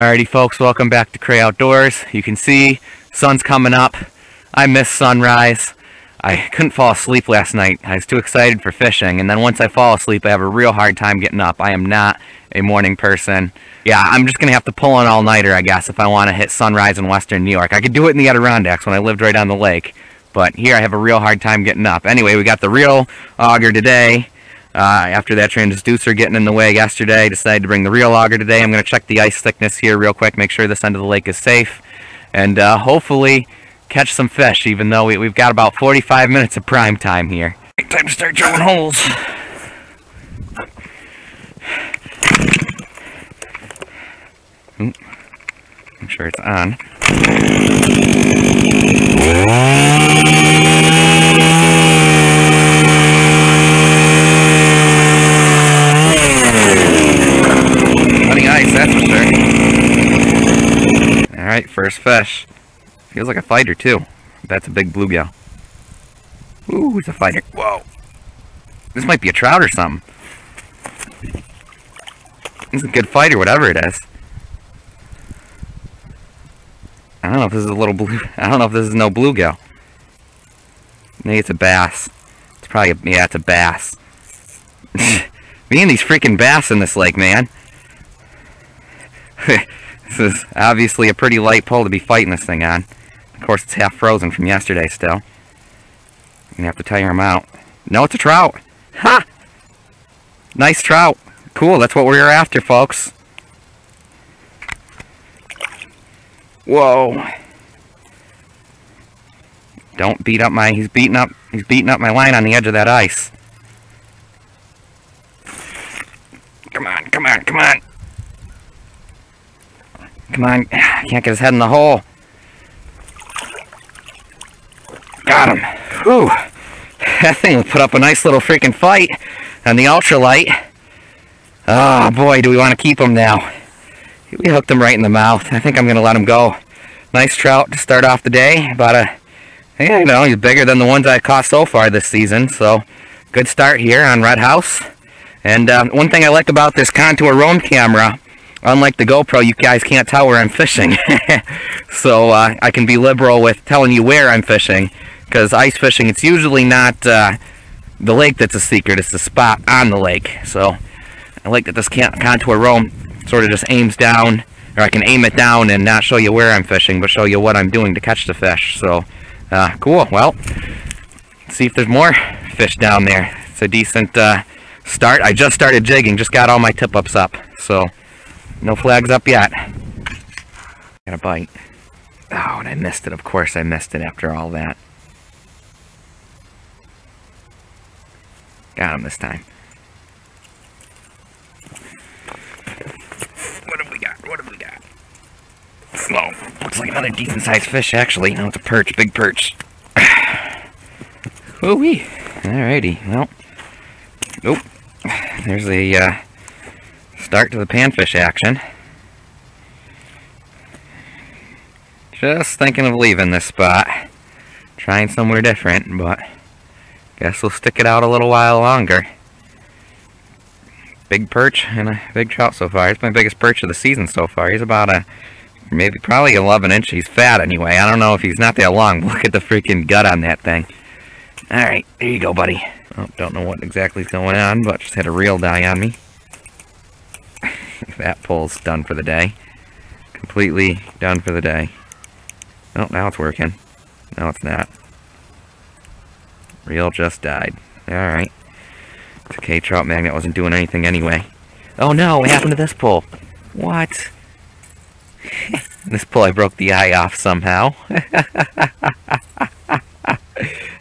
Alrighty folks, welcome back to Cray Outdoors. You can see, sun's coming up. I missed sunrise. I couldn't fall asleep last night. I was too excited for fishing, and then once I fall asleep, I have a real hard time getting up. I am not a morning person. Yeah, I'm just gonna have to pull an all-nighter, I guess, if I want to hit sunrise in western New York. I could do it in the Adirondacks when I lived right on the lake, but here I have a real hard time getting up. Anyway, we got the real auger today. After that transducer getting in the way yesterday, I decided to bring the real auger today. I'm going to check the ice thickness here real quick, make sure this end of the lake is safe, and hopefully catch some fish, even though we've got about 45 minutes of prime time here. Time to start drilling holes. Ooh, make sure it's on. Alright, first fish. Feels like a fighter too. That's a big bluegill. Ooh, it's a fighter. Whoa. This might be a trout or something. This is a good fighter, whatever it is. I don't know if this is a little blue. I don't know if this is no bluegill. Maybe it's a bass. It's probably a, yeah, it's a bass. Me and these freaking bass in this lake, man. This is obviously a pretty light pole to be fighting this thing on. Of course, it's half frozen from yesterday still. I'm gonna have to tire him out. No, it's a trout. Ha! Nice trout. Cool, that's what we were after, folks. Whoa. Don't beat up my... He's beating up my line on the edge of that ice. Come on, come on, come on. Come on, I can't get his head in the hole. Got him. Ooh, that thing put up a nice little freaking fight on the ultralight. Oh boy, do we want to keep him now. We hooked him right in the mouth. I think I'm going to let him go. Nice trout to start off the day. About a, you know, he's bigger than the ones I've caught so far this season. So, good start here on Red House. And one thing I like about this Contour Roam camera, unlike the GoPro, you guys can't tell where I'm fishing. So I can be liberal with telling you where I'm fishing, because ice fishing, it's usually not the lake that's a secret, it's the spot on the lake. So I like that this Contour Roam sort of just aims down, or I can aim it down and not show you where I'm fishing, but show you what I'm doing to catch the fish. So cool. Well, let's see if there's more fish down there. It's a decent start. I just started jigging, just got all my tip-ups up, so no flags up yet. Got a bite. Oh, and I missed it. Of course I missed it after all that. Got him this time. What have we got? What have we got? Whoa. Looks like another decent sized fish, actually. No, it's a perch. Big perch. Woo-wee. Alrighty. Well. Nope. Oh, there's the, start to the panfish action. Just thinking of leaving this spot, trying somewhere different, but guess we'll stick it out a little while longer. Big perch and a big trout so far. It's my biggest perch of the season so far. He's about a, maybe probably 11 inch. He's fat anyway. I don't know if he's not that long. Look at the freaking gut on that thing. All right, there you go, buddy. Oh, don't know what exactly is going on, but just had a reel die on me. That pole's done for the day. Completely done for the day. Oh, now it's working. No, it's not. Reel just died. Alright. It's okay, trout magnet wasn't doing anything anyway. Oh no, what happened to this pole? What? This pole, I broke the eye off somehow.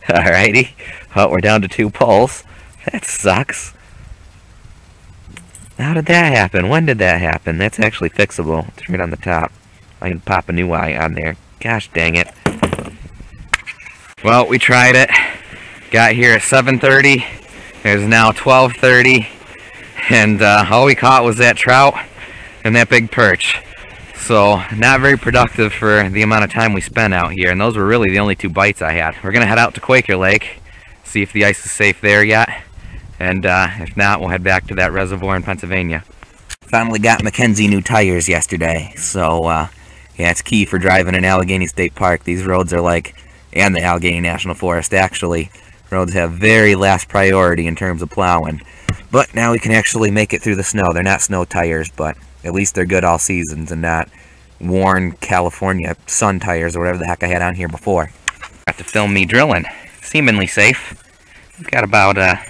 Alrighty. Oh, we're down to two poles. That sucks. How did that happen? When did that happen? That's actually fixable. It's right on the top. I can pop a new eye on there. Gosh dang it. Well, we tried it. Got here at 7:30. There's now 12:30. And all we caught was that trout and that big perch. So, not very productive for the amount of time we spent out here. And those were really the only two bites I had. We're going to head out to Quaker Lake. See if the ice is safe there yet. And if not, we'll head back to that reservoir in Pennsylvania. Finally got Mackenzie new tires yesterday, so yeah, it's key for driving in Allegheny State Park. These roads are like, and the Allegheny National Forest actually, roads have very last priority in terms of plowing. But now we can actually make it through the snow. They're not snow tires, but at least they're good all seasons and not worn California sun tires or whatever the heck I had on here before. Got to film me drilling. Seemingly safe. We've got about, yeah,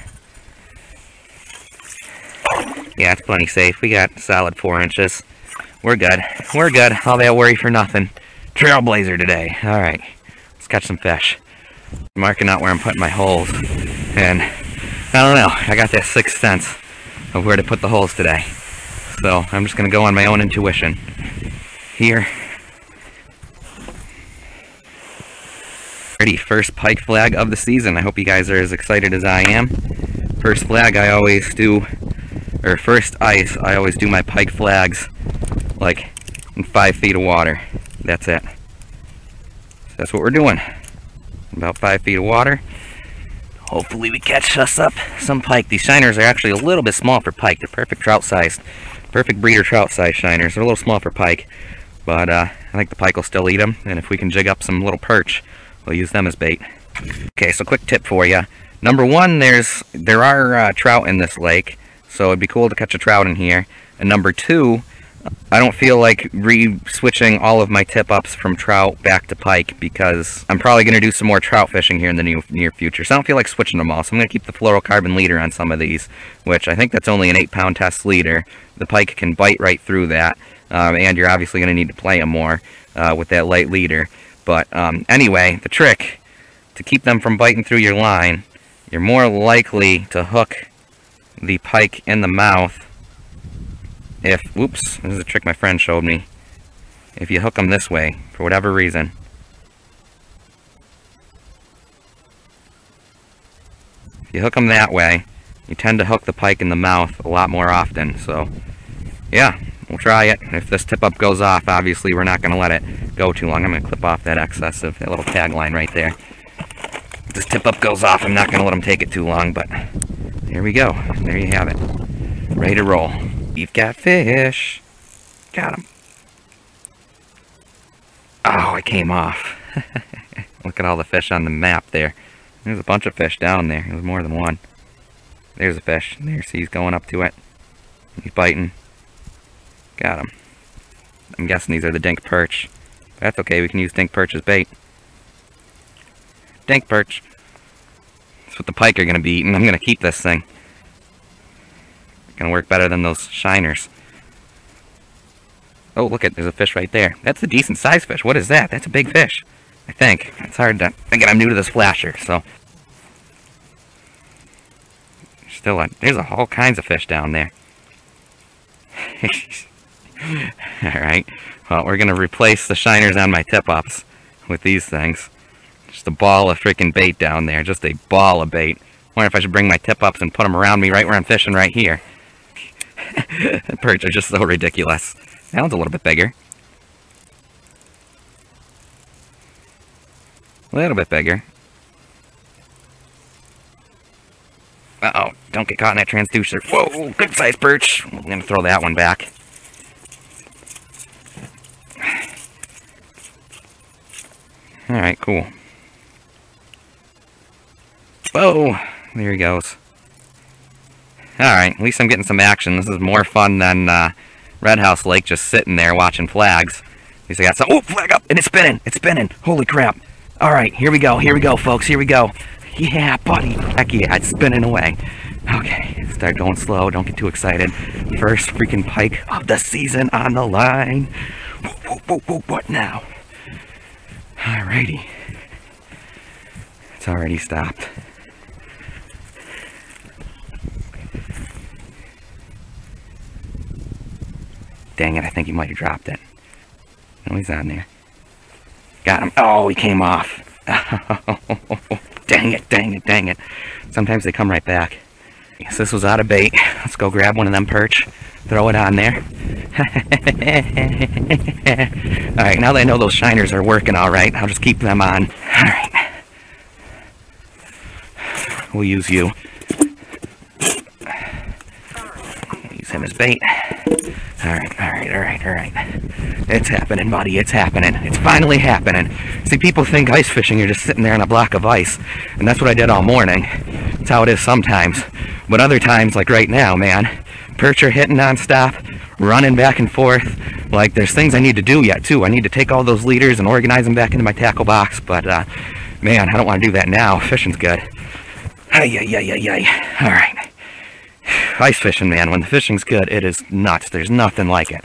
it's plenty safe. We got solid 4 inches. We're good. We're good. All that worry for nothing. Trailblazer today. Alright. Let's catch some fish. I'm marking out where I'm putting my holes. And I don't know. I got that sixth sense of where to put the holes today. So I'm just going to go on my own intuition. Here. Pretty first pike flag of the season. I hope you guys are as excited as I am. First flag I always do, or first ice, I always do my pike flags like in 5 feet of water. That's it. So that's what we're doing. About 5 feet of water. Hopefully we catch us up some pike. These shiners are actually a little bit small for pike. They're perfect trout size, perfect breeder trout size shiners. They're a little small for pike, but I think the pike will still eat them. And if we can jig up some little perch, we'll use them as bait. Okay, so quick tip for you. Number one, there are trout in this lake, so it'd be cool to catch a trout in here. And number two, I don't feel like re-switching all of my tip-ups from trout back to pike because I'm probably going to do some more trout fishing here in the near future. So I don't feel like switching them all, so I'm going to keep the fluorocarbon leader on some of these, which I think that's only an 8-pound test leader. The pike can bite right through that, and you're obviously going to need to play them more with that light leader. But anyway, the trick to keep them from biting through your line, you're more likely to hook the pike in the mouth if, whoops, this is a trick my friend showed me, if you hook them this way, for whatever reason. If you hook them that way, you tend to hook the pike in the mouth a lot more often, so, yeah, we'll try it. If this tip-up goes off, obviously we're not going to let it go too long. I'm going to clip off that excess of that little tagline right there. If this tip-up goes off, I'm not going to let them take it too long, but here we go. There you have it. Ready to roll. We've got fish. Got him. Oh, it came off. Look at all the fish on the map there. There's a bunch of fish down there. There's more than one. There's a fish. There, see, he's going up to it. He's biting. Got him. I'm guessing these are the dink perch. That's okay, we can use dink perch as bait. Dink perch. That's what the pike are going to be eating. I'm going to keep this thing. Gonna work better than those shiners. Oh, look at, there's a fish right there. That's a decent sized fish. What is that? That's a big fish, I think. It's hard to, again, I'm new to this flasher, so. Still, there's all kinds of fish down there. Alright, well, we're gonna replace the shiners on my tip-ups with these things. Just a ball of freaking bait down there. Just a ball of bait. I wonder if I should bring my tip-ups and put them around me right where I'm fishing right here. The perch are just so ridiculous. That one's a little bit bigger. A little bit bigger. Uh-oh, don't get caught in that transducer. Whoa, good size perch. I'm going to throw that one back. Alright, cool. Whoa, there he goes. Alright, at least I'm getting some action. This is more fun than Red House Lake, just sitting there watching flags. At least I got some. Oh, flag up! And it's spinning! It's spinning! Holy crap! Alright, here we go, folks, here we go. Yeah, buddy! Heck yeah, it's spinning away. Okay, start going slow, don't get too excited. First freaking pike of the season on the line. Whoa, whoa, whoa, what now? Alrighty. It's already stopped. Dang it, I think he might have dropped it. No, he's on there. Got him. Oh, he came off. Oh, dang it, dang it, dang it. Sometimes they come right back. Yes, this was out of bait. Let's go grab one of them perch. Throw it on there. Alright, now that I know those shiners are working alright, I'll just keep them on. Alright. We'll use you. Use him as bait. All right. It's happening, buddy. It's happening. It's finally happening. See, people think ice fishing, you're just sitting there on a block of ice. And that's what I did all morning. That's how it is sometimes. But other times, like right now, man, perch are hitting nonstop, running back and forth. Like, there's things I need to do yet, too. I need to take all those leaders and organize them back into my tackle box. But, man, I don't want to do that now. Fishing's good. Ay. All right. Ice fishing, man, when the fishing's good, it is nuts. There's nothing like it.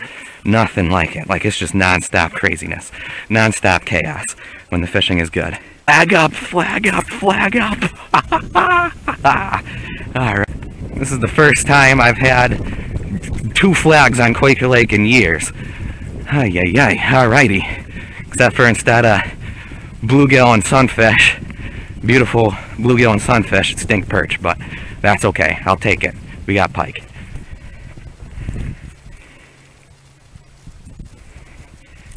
Nothing like it. Like, it's just non-stop craziness. Non-stop chaos when the fishing is good. Flag up, flag up, flag up. All right. This is the first time I've had 2 flags on Quaker Lake in years. All righty. Except for instead of bluegill and sunfish, beautiful bluegill and sunfish, it's stink perch, but that's okay. I'll take it. We got pike.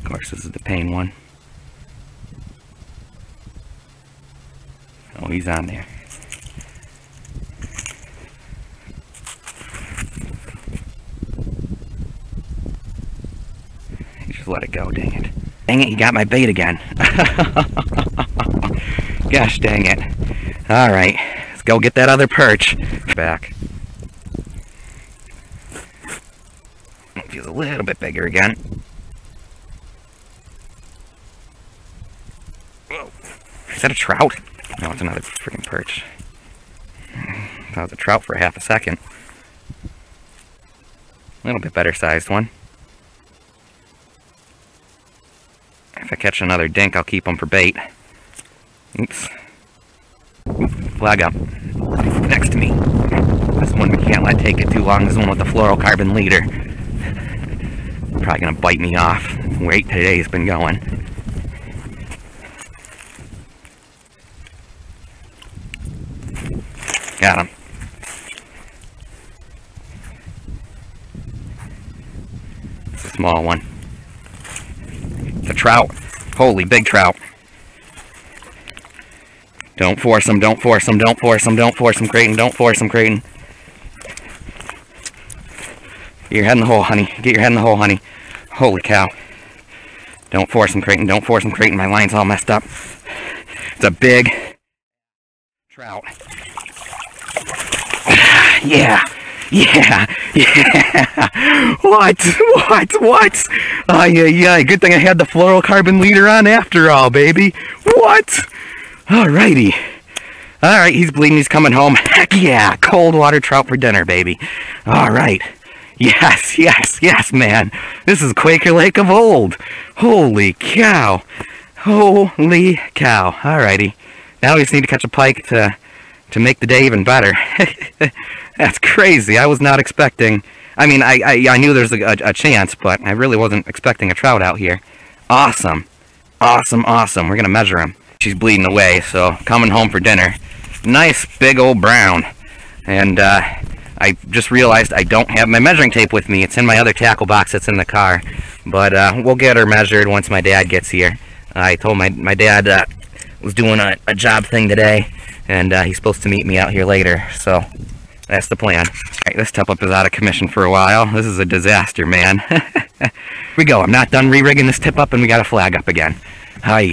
Of course, this is the pain one. Oh, he's on there. He just let it go, dang it. Dang it, you got my bait again. Gosh dang it. Alright, let's go get that other perch. Back. Feels a little bit bigger again. Whoa. Is that a trout? No, it's another freaking perch. That was a trout for half a second. A little bit better sized one. If I catch another dink, I'll keep them for bait. Oops. Flag up. Next to me. This one we can't let take it too long. This is one with the fluorocarbon leader. Probably gonna bite me off. Wait, today's been going. Got him. It's a small one. It's a trout. Holy big trout. Don't force him, don't force him, don't force him, don't force him, Creighton, don't force him, Creighton. Get your head in the hole, honey. Get your head in the hole, honey. Holy cow. Don't force him, Creighton. Don't force him, Creighton. My line's all messed up. It's a big trout. Yeah. What? Oh, yeah. Good thing I had the fluorocarbon leader on after all, baby. What? Alrighty. Alright, he's bleeding, he's coming home. Heck yeah! Cold water trout for dinner, baby. Alright. Yes, man. This is Quaker Lake of old. Holy cow. Holy cow. Alrighty. Now we just need to catch a pike to make the day even better. That's crazy. I was not expecting... I mean, I knew there's a chance, but I really wasn't expecting a trout out here. Awesome. We're gonna measure him. She's bleeding away, so coming home for dinner. Nice big old brown. And I just realized I don't have my measuring tape with me. It's in my other tackle box that's in the car. But we'll get her measured once my dad gets here. I told my dad was doing a job thing today, and he's supposed to meet me out here later. So that's the plan. All right, this tub up is out of commission for a while. This is a disaster, man. Here we go. I'm not done re-rigging this tip up, and we got a flag up again. Ay.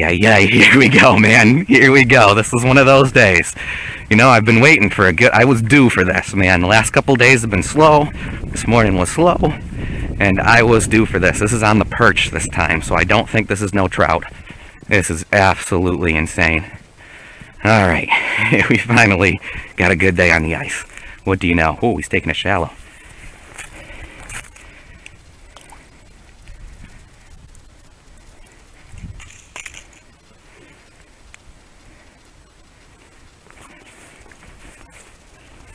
Here we go, man. Here we go. This is one of those days. You know, I've been waiting for a good... I was due for this, man. The last couple days have been slow. This morning was slow. And I was due for this. This is on the perch this time, so I don't think this is no trout. This is absolutely insane. Alright. We finally got a good day on the ice. What do you know? Oh, he's taking it shallow.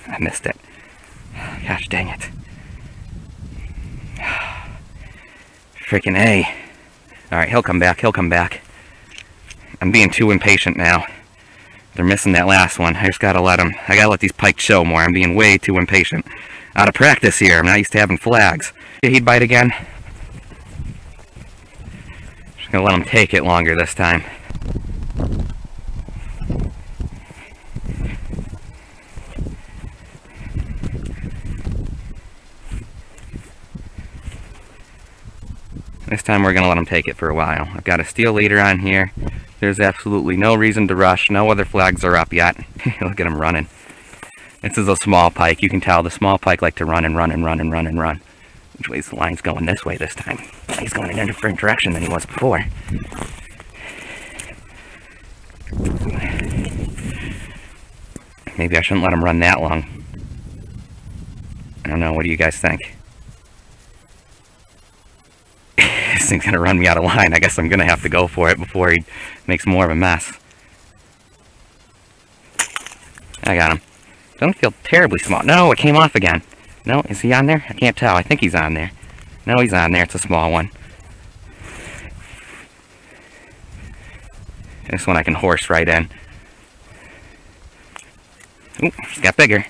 I missed it. Gosh dang it. Freaking A. Alright, he'll come back. I'm being too impatient now. They're missing that last one. I just gotta let them. I gotta let these pike show more. I'm being way too impatient. Out of practice here. I'm not used to having flags. He'd bite again. Just gonna let him take it longer this time. This time we're going to let them take it for a while. I've got a steel leader on here. There's absolutely no reason to rush. No other flags are up yet. Look at them running. This is a small pike. You can tell the small pike like to run and run and run and run and run. Which way is the line's going? This way this time. He's going in a different direction than he was before. Maybe I shouldn't let him run that long. I don't know. What do you guys think? This thing's gonna run me out of line. I guess I'm gonna have to go for it before he makes more of a mess. I got him. Don't feel terribly small. No, it came off again. No, is he on there? I can't tell. I think he's on there. No, he's on there. It's a small one. This one I can horse right in. Ooh, he's got bigger.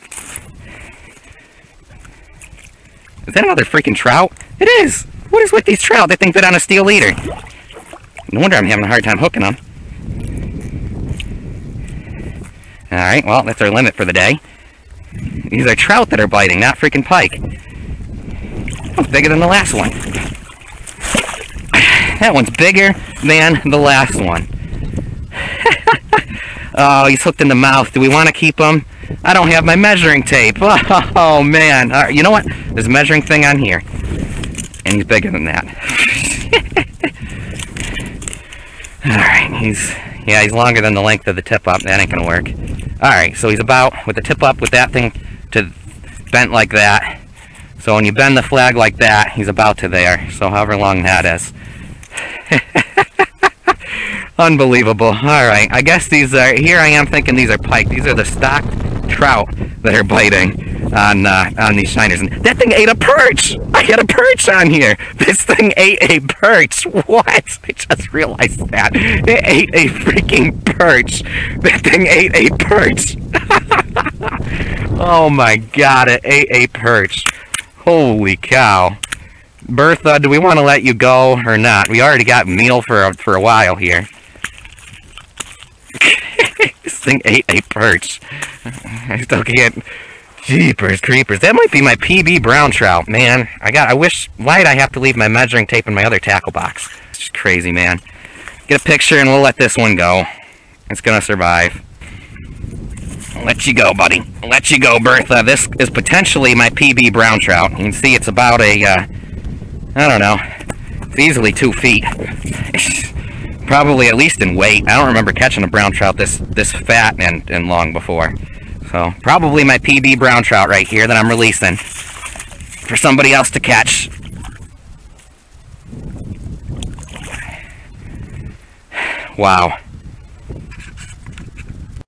Is that another freaking trout? It is! What is with these trout? They think they're on a steel leader. No wonder I'm having a hard time hooking them. Alright, well, that's our limit for the day. These are trout that are biting, not freaking pike. That's bigger than the last one. That one's bigger than the last one. Oh, he's hooked in the mouth. Do we want to keep him? I don't have my measuring tape. Oh, man. All right, you know what? There's a measuring thing on here. And he's bigger than that. Alright, he's longer than the length of the tip up. That ain't gonna work. Alright, so he's about, with the tip up, with that thing to bent like that. So when you bend the flag like that, he's about to there. So however long that is. Unbelievable. Alright, I guess these are, here I am thinking these are pike. These are the stocked trout that are biting on these shiners. And that thing ate a perch! I had a perch on here! This thing ate a perch! What? I just realized that. It ate a freaking perch! That thing ate a perch! Oh my god, it ate a perch. Holy cow. Bertha, do we want to let you go or not? We already got meal for a while here. This thing ate a perch. I still can't... Jeepers creepers. That might be my PB brown trout, man. I wish, why'd I have to leave my measuring tape in my other tackle box? It's just crazy, man. Get a picture and we'll let this one go. It's gonna survive. I'll let you go, buddy. I'll let you go, Bertha. This is potentially my PB brown trout. You can see it's about a, I don't know, it's easily 2 feet. Probably at least in weight. I don't remember catching a brown trout this fat and long before. So, probably my PB brown trout right here that I'm releasing for somebody else to catch. Wow.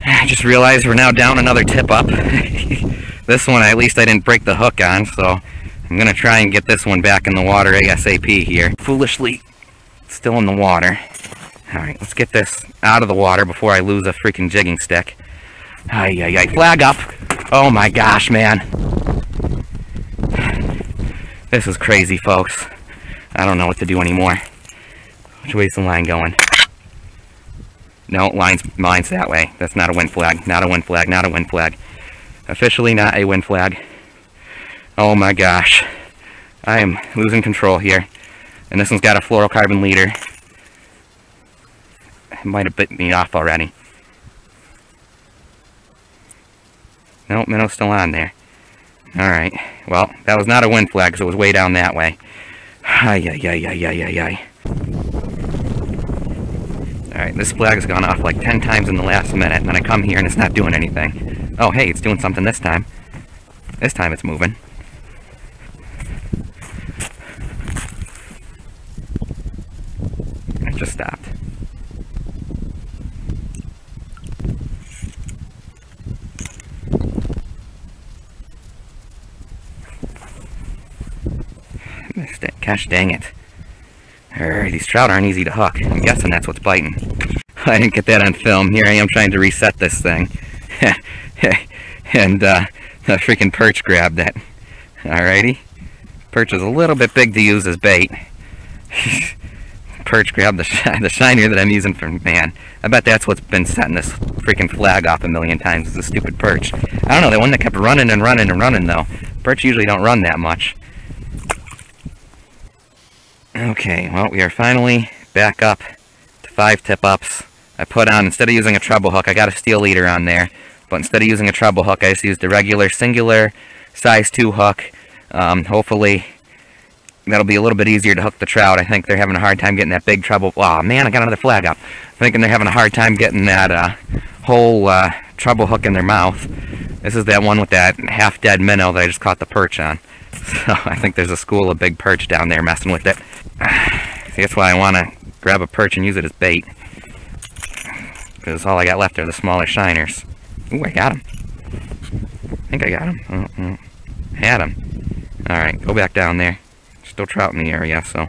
I just realized we're now down another tip up. This one, at least I didn't break the hook on, so I'm going to try and get this one back in the water ASAP here. Foolishly still in the water. Alright, let's get this out of the water before I lose a freaking jigging stick. Ay, ay, ay. Flag up. Oh my gosh, man. This is crazy, folks. I don't know what to do anymore. Which way's the line going? No, line's that way. That's not a wind flag. Not a wind flag. Not a wind flag. Officially not a wind flag. Oh my gosh. I am losing control here. And this one's got a fluorocarbon leader. It might have bit me off already. Nope, minnow's still on there. Alright, well, that was not a wind flag because it was way down that way. Ay, ay, ay, ay, ay, ay. Alright, this flag has gone off like 10 times in the last minute, and then I come here and it's not doing anything. Oh, hey, it's doing something this time. This time it's moving. It just stopped. Gosh dang it. These trout aren't easy to hook. I'm guessing that's what's biting. I didn't get that on film. Here I am trying to reset this thing. And the freaking perch grabbed it. Alrighty. Perch is a little bit big to use as bait. Perch grabbed the shiner that I'm using for, man. I bet that's what's been setting this freaking flag off a million times is the stupid perch. I don't know, the one that kept running and running and running though. Perch usually don't run that much. Okay, well, we are finally back up to 5 tip-ups. I put on, instead of using a treble hook, I got a steel leader on there, but instead of using a treble hook, I just used a regular singular size 2 hook. Hopefully that'll be a little bit easier to hook the trout. I think they're having a hard time getting that big treble. Oh man, I got another flag up. I'm thinking they're having a hard time getting that whole treble hook in their mouth. This is that one with that half-dead minnow that I just caught the perch on. So I think there's a school of big perch down there messing with it. See, that's why I want to grab a perch and use it as bait, because all I got left are the smaller shiners. Ooh, I got him. I think I got him. I had him. Alright, go back down there. Still trout in the area, so.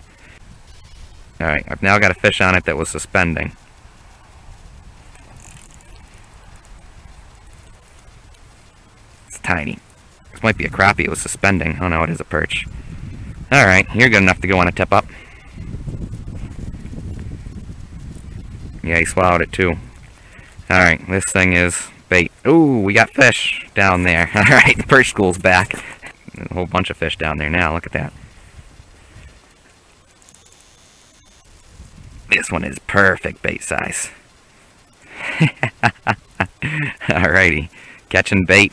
Alright, I've now got a fish on it that was suspending. It's tiny. This might be a crappie, it was suspending. Oh no, it is a perch. Alright, you're good enough to go on a tip up. Yeah, he swallowed it too. Alright, this thing is bait. Ooh, we got fish down there. Alright, the perch school's back. There's a whole bunch of fish down there now, look at that. This one is perfect bait size. Alrighty, catching bait.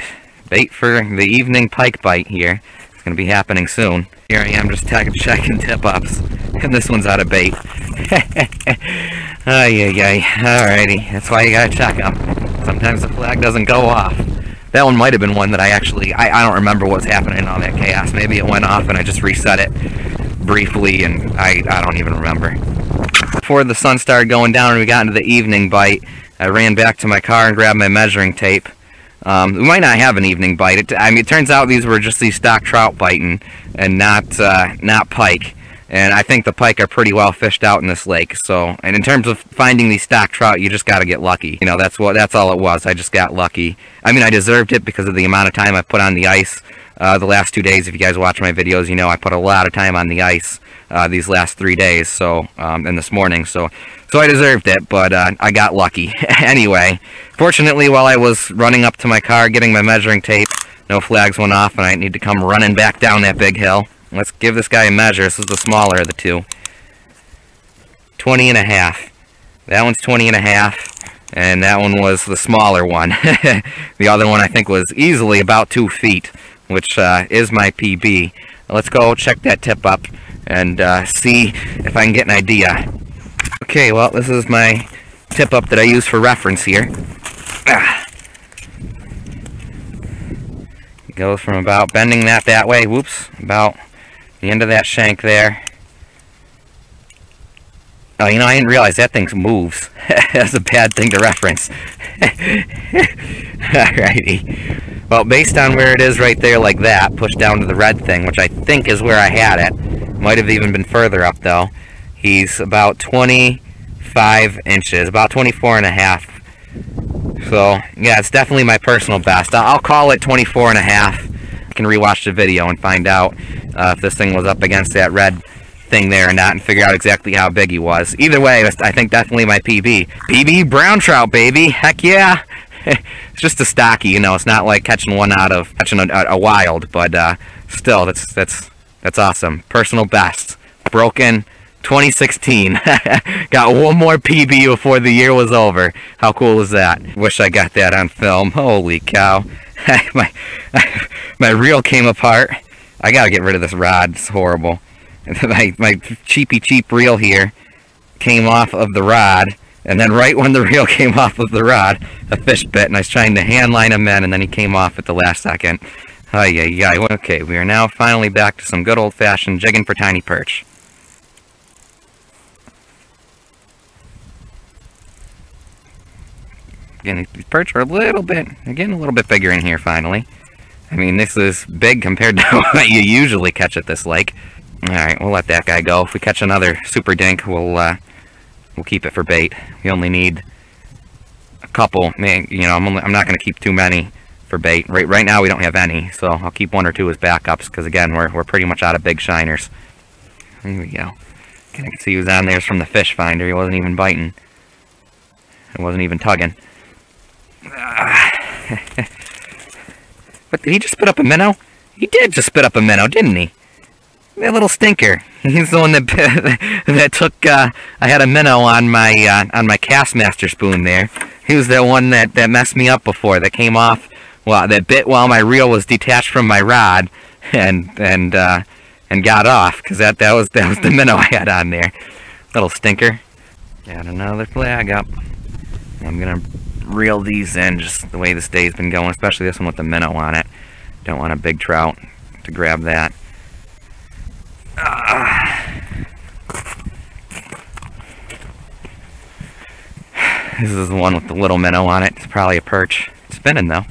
Bait for the evening pike bite here. It's going to be happening soon. Here I am just checking tip-ups, and this one's out of bait. Alrighty, that's why you gotta check them. Sometimes the flag doesn't go off. That one might have been one that I actually, I don't remember what was happening in all that chaos. Maybe it went off and I just reset it briefly, and I don't even remember. Before the sun started going down and we got into the evening bite, I ran back to my car and grabbed my measuring tape. We might not have an evening bite. It turns out these were just these stock trout biting and not pike. And I think the pike are pretty well fished out in this lake. So, and in terms of finding these stock trout, you just got to get lucky. You know, that's all it was. I just got lucky. I mean, I deserved it because of the amount of time I put on the ice the last 2 days. If you guys watch my videos, you know I put a lot of time on the ice these last 3 days. So, and this morning. So I deserved it, but I got lucky. Anyway, fortunately, while I was running up to my car getting my measuring tape, no flags went off, and I need to come running back down that big hill. Let's give this guy a measure. This is the smaller of the two. 20.5. That one's 20.5. And that one was the smaller one. The other one I think was easily about 2 feet, which is my PB. Let's go check that tip up and see if I can get an idea. Okay, well, this is my tip up that I use for reference here. It goes from about bending that way. Whoops. About the end of that shank there. Oh, you know, I didn't realize that thing moves. That's a bad thing to reference. Alrighty. Well, based on where it is right there like that, pushed down to the red thing, which I think is where I had it. Might have even been further up, though. He's about 25 inches, about 24.5. So, yeah, it's definitely my personal best. I'll call it 24.5. Can rewatch the video and find out if this thing was up against that red thing there or not, and figure out exactly how big he was. Either way, I think definitely my PB. PB brown trout, baby! Heck yeah! It's just a stocky, you know. It's not like catching one out of catching a wild, but still, that's awesome. Personal best broken 2016. Got one more PB before the year was over. How cool is that? Wish I got that on film. Holy cow! My reel came apart. I gotta get rid of this rod. It's horrible. My cheap reel here came off of the rod, and then right when the reel came off of the rod, a fish bit, and I was trying to hand line him in, and then he came off at the last second. Okay, we are now finally back to some good old-fashioned jigging for tiny perch. Again, these perch are a little bit bigger in here finally. I mean, this is big compared to what you usually catch at this lake. Alright, we'll let that guy go. If we catch another super dink, we'll keep it for bait. We only need a couple. Man, you know, I'm not going to keep too many for bait. Right now we don't have any, so I'll keep one or two as backups, because again, we're pretty much out of big shiners. Here we go. I can see he was on there from the fish finder. He wasn't even biting. He wasn't even tugging. But did he just spit up a minnow? He did just spit up a minnow, didn't he? That little stinker. He's the one that took. I had a minnow on my Castmaster spoon there. He was the one that messed me up before. That came off. Well, that bit while my reel was detached from my rod, and got off because that was the minnow I had on there. Little stinker. Got another flag up. I'm gonna reel these in just the way this day's been going, especially this one with the minnow on it. Don't want a big trout to grab that. This is the one with the little minnow on it. It's probably a perch. It's spinning though.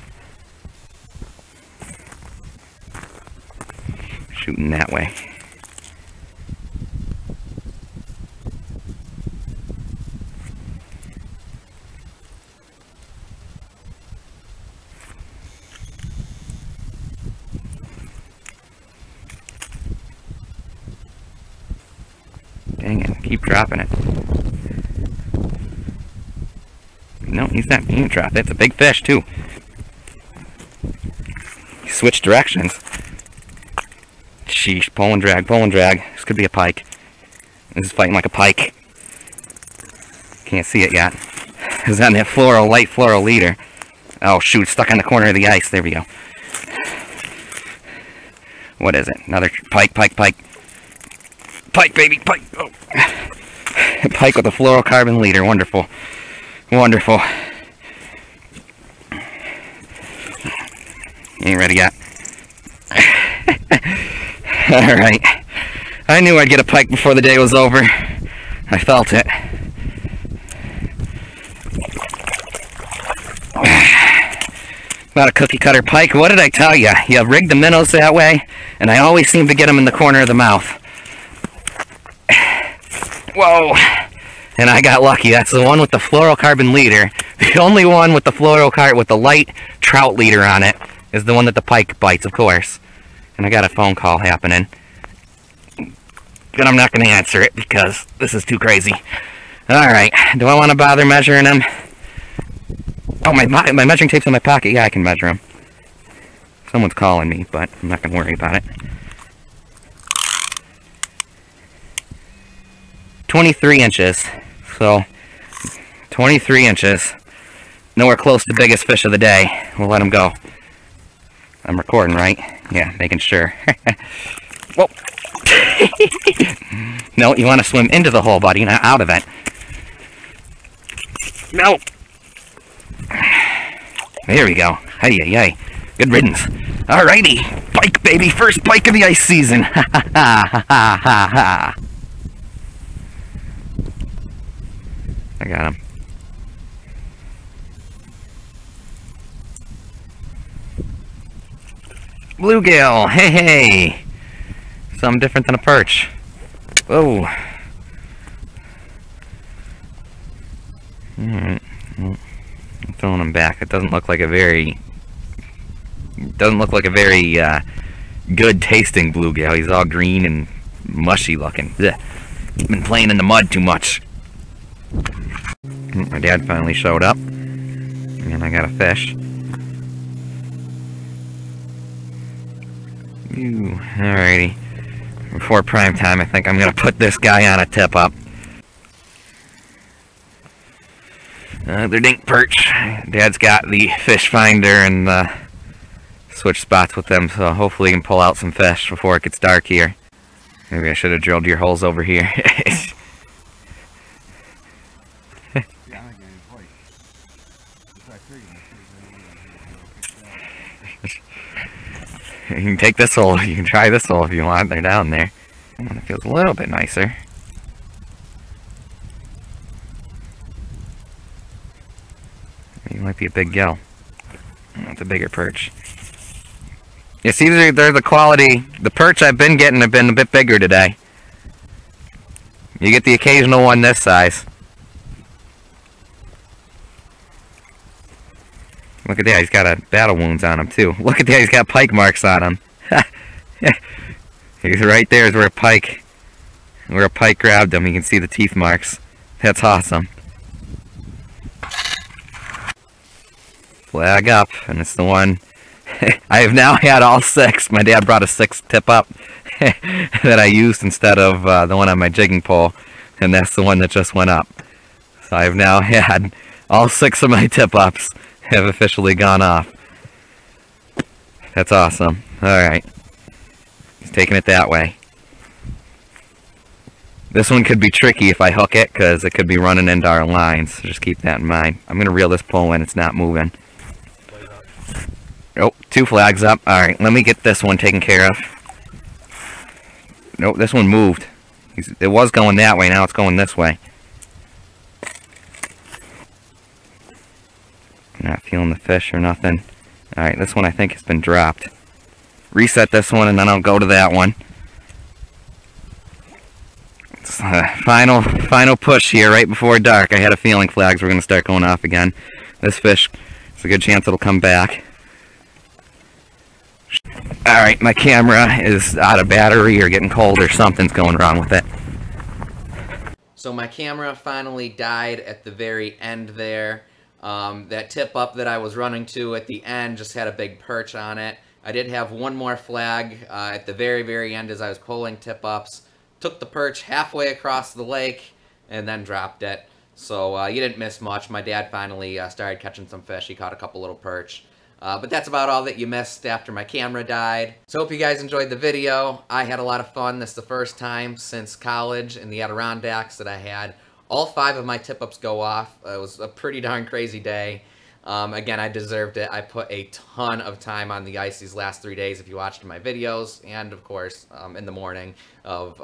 Shooting that way. Dang it, keep dropping it. No, he's not going to drop it. It's a big fish, too. He switched directions. Sheesh, pull and drag, pull and drag. This could be a pike. This is fighting like a pike. Can't see it yet. It's on that floral, light floral leader. Oh, shoot, stuck on the corner of the ice. There we go. What is it? Another pike, pike, pike. Pike, baby, pike! Oh. Pike with a fluorocarbon leader. Wonderful. Wonderful. Ain't ready yet. Alright. I knew I'd get a pike before the day was over. I felt it. Not a cookie cutter pike. What did I tell you? You rigged the minnows that way, and I always seem to get them in the corner of the mouth. Whoa! And I got lucky. That's the one with the fluorocarbon leader. The only one with the with the light trout leader on it is the one that the pike bites, of course. And I got a phone call happening. But I'm not going to answer it because this is too crazy. Alright, do I want to bother measuring them? Oh, my measuring tape's in my pocket. Yeah, I can measure them. Someone's calling me, but I'm not going to worry about it. 23 inches, so 23 inches, nowhere close to the biggest fish of the day. We'll let him go. I'm recording, right? Yeah, making sure. Whoa. No, you want to swim into the hole, buddy, not out of it. No. There we go. Hey, yay, yay. Good riddance. Alrighty, pike, baby, first pike of the ice season. Ha ha ha ha ha ha. I got him. Bluegill! Hey, hey! Something different than a perch. Whoa! Alright. I'm throwing him back. It doesn't look like a very... good tasting bluegill. He's all green and mushy looking. Blech. Been playing in the mud too much. My dad finally showed up, and I got a fish. Ew, alrighty. Before prime time, I think I'm going to put this guy on a tip-up. Another dink perch. Dad's got the fish finder and switched spots with them, so hopefully he can pull out some fish before it gets dark here. Maybe I should have drilled your holes over here. You can take this hole, you can try this hole if you want, they're down there. It feels a little bit nicer. It might be a big gill. That's a bigger perch. You see, they're the quality. The perch I've been getting have been a bit bigger today. You get the occasional one this size. Look at that, he's got battle wounds on him, too. Look at that, he's got pike marks on him. He's right there is where a pike... grabbed him. You can see the teeth marks. That's awesome. Flag up, and it's the one... I have now had all six. My dad brought a sixth tip up. that I used instead of the one on my jigging pole, and that's the one that just went up. So I've now had all 6 of my tip-ups have officially gone off. That's awesome. Alright, just taking it that way. This one could be tricky if I hook it, because it could be running into our lines, so just keep that in mind. I'm going to reel this pole in, it's not moving. Oh, 2 flags up. Alright, let me get this one taken care of. Nope, this one moved. It was going that way, now it's going this way. Not feeling the fish or nothing. Alright, this one I think has been dropped. Reset this one and then I'll go to that one. It's the final push here right before dark. I had a feeling flags were going to start going off again. This fish, there's a good chance it'll come back. Alright, my camera is out of battery or getting cold or something's going wrong with it. So my camera finally died at the very end there. That tip up that I was running to at the end just had a big perch on it. I did have one more flag at the very end as I was pulling tip ups. Took the perch halfway across the lake and then dropped it. So you didn't miss much. My dad finally started catching some fish. He caught a couple little perch. But that's about all that you missed after my camera died. So hope you guys enjoyed the video. I had a lot of fun. This is the first time since college in the Adirondacks that I had all 5 of my tip-ups go off. It was a pretty darn crazy day. Again, I deserved it. I put a ton of time on the ice these last 3 days if you watched my videos, and of course, in the morning of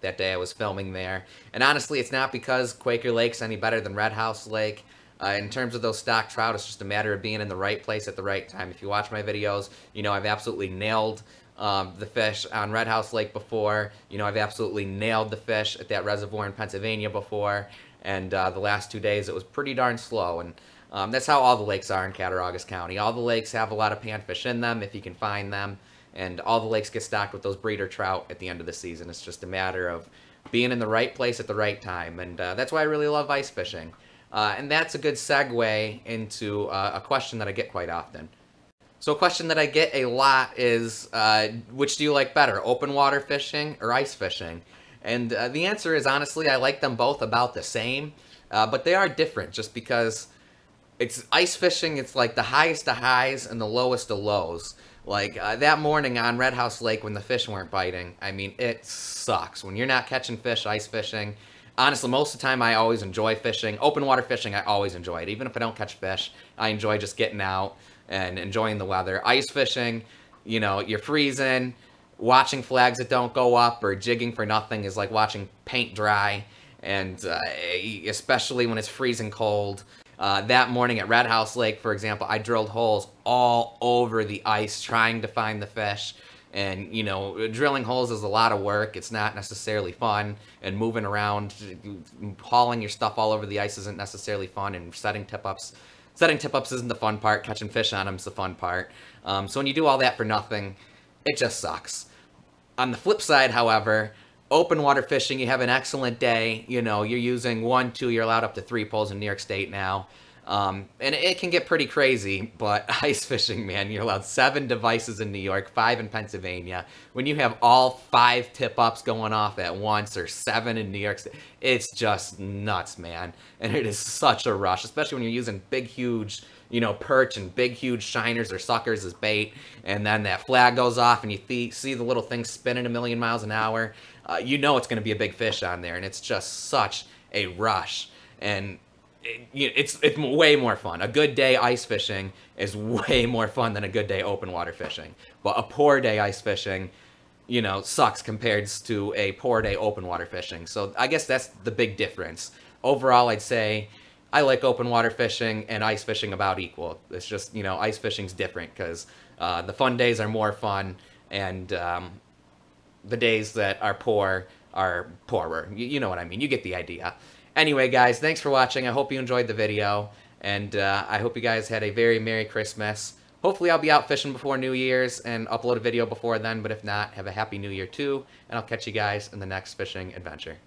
that day I was filming there. And honestly, it's not because Quaker Lake's any better than Red House Lake. In terms of those stock trout, it's just a matter of being in the right place at the right time. If you watch my videos, you know I've absolutely nailed the fish on Red House Lake before. You know, I've absolutely nailed the fish at that reservoir in Pennsylvania before. And the last 2 days, it was pretty darn slow. And that's how all the lakes are in Cattaraugus County. All the lakes have a lot of panfish in them, if you can find them. And all the lakes get stocked with those breeder trout at the end of the season. It's just a matter of being in the right place at the right time. And that's why I really love ice fishing. And that's a good segue into a question that I get quite often. So a question that I get a lot is, which do you like better, open water fishing or ice fishing? And the answer is, honestly, I like them both about the same, but they are different just because it's ice fishing, it's like the highest of highs and the lowest of lows. Like that morning on Red House Lake when the fish weren't biting, I mean, it sucks. When you're not catching fish ice fishing, honestly, most of the time I always enjoy fishing. Open water fishing, I always enjoy it. Even if I don't catch fish, I enjoy just getting out and enjoying the weather. Ice fishing, you know, you're freezing, watching flags that don't go up or jigging for nothing is like watching paint dry, and especially when it's freezing cold. That morning at Red House Lake, for example, I drilled holes all over the ice trying to find the fish. And, you know, drilling holes is a lot of work. It's not necessarily fun. And moving around, hauling your stuff all over the ice isn't necessarily fun. And setting tip-ups isn't the fun part. Catching fish on them is the fun part. So when you do all that for nothing, it just sucks. On the flip side, however, open water fishing, you have an excellent day. You know, you're using 1, 2, you're allowed up to 3 poles in New York State now. And it can get pretty crazy, but ice fishing, man, you're allowed 7 devices in New York, 5 in Pennsylvania. When you have all 5 tip-ups going off at once, or 7 in New York State, it's just nuts, man. And it is such a rush, especially when you're using big, huge, you know, perch and big, huge shiners or suckers as bait. And then that flag goes off and you see the little thing spinning a million miles an hour. You know it's going to be a big fish on there, and it's just such a rush. And it's way more fun. A good day ice fishing is way more fun than a good day open water fishing. But a poor day ice fishing, you know, sucks compared to a poor day open water fishing. So I guess that's the big difference. Overall, I'd say I like open water fishing and ice fishing about equal. It's just, you know, ice fishing's different because the fun days are more fun, and the days that are poor are poorer. You know what I mean. You get the idea. Anyway, guys, thanks for watching. I hope you enjoyed the video, and I hope you guys had a very Merry Christmas. Hopefully I'll be out fishing before New Year's and upload a video before then, but if not, have a Happy New Year too, and I'll catch you guys in the next fishing adventure.